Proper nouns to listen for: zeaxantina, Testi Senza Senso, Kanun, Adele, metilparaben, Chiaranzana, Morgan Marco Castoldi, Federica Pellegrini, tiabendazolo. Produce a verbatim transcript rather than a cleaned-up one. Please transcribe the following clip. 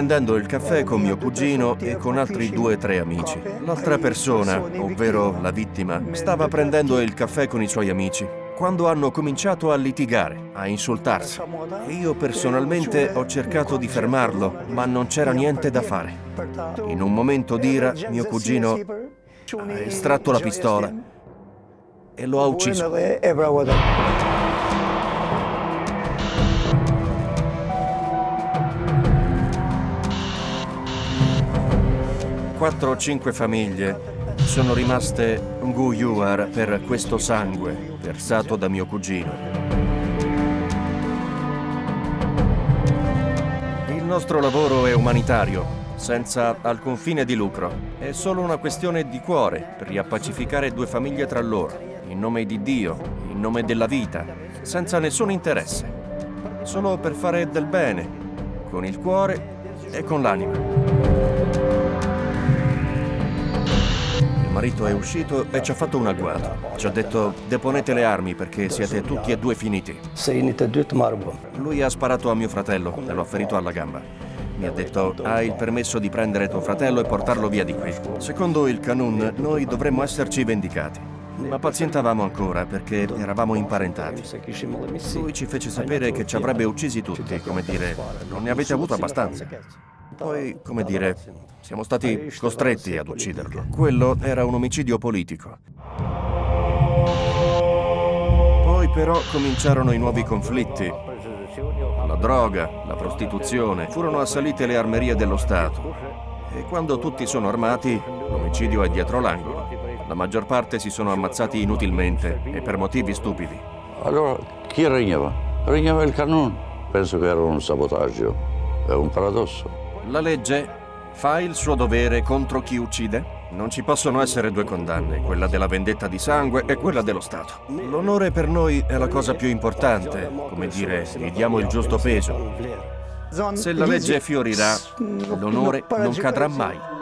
prendendo il caffè con mio cugino e con altri due o tre amici. L'altra persona, ovvero la vittima, stava prendendo il caffè con i suoi amici quando hanno cominciato a litigare, a insultarsi. Io personalmente ho cercato di fermarlo, ma non c'era niente da fare. In un momento d'ira, mio cugino ha estratto la pistola e lo ha ucciso. Quattro o cinque famiglie sono rimaste nguyuar per questo sangue versato da mio cugino. Il nostro lavoro è umanitario, senza alcun fine di lucro. È solo una questione di cuore per riappacificare due famiglie tra loro, in nome di Dio, in nome della vita, senza nessun interesse. Solo per fare del bene, con il cuore e con l'anima. Il marito è uscito e ci ha fatto un agguato. Ci ha detto: deponete le armi perché siete tutti e due finiti. Lui ha sparato a mio fratello e lo ha ferito alla gamba. Mi ha detto: hai il permesso di prendere tuo fratello e portarlo via di qui. Secondo il Kanun noi dovremmo esserci vendicati. Ma pazientavamo ancora perché eravamo imparentati. Lui ci fece sapere che ci avrebbe uccisi tutti, come dire, non ne avete avuto abbastanza. Poi, come dire, siamo stati costretti ad ucciderlo. Quello era un omicidio politico. Poi però cominciarono i nuovi conflitti. La droga, la prostituzione, furono assalite le armerie dello Stato. E quando tutti sono armati, l'omicidio è dietro l'angolo. La maggior parte si sono ammazzati inutilmente e per motivi stupidi. Allora chi regnava? Regnava il Kanun. Penso che era un sabotaggio, è un paradosso. La legge fa il suo dovere contro chi uccide? Non ci possono essere due condanne, quella della vendetta di sangue e quella dello Stato. L'onore per noi è la cosa più importante, come dire, gli diamo il giusto peso. Se la legge fiorirà, l'onore non cadrà mai.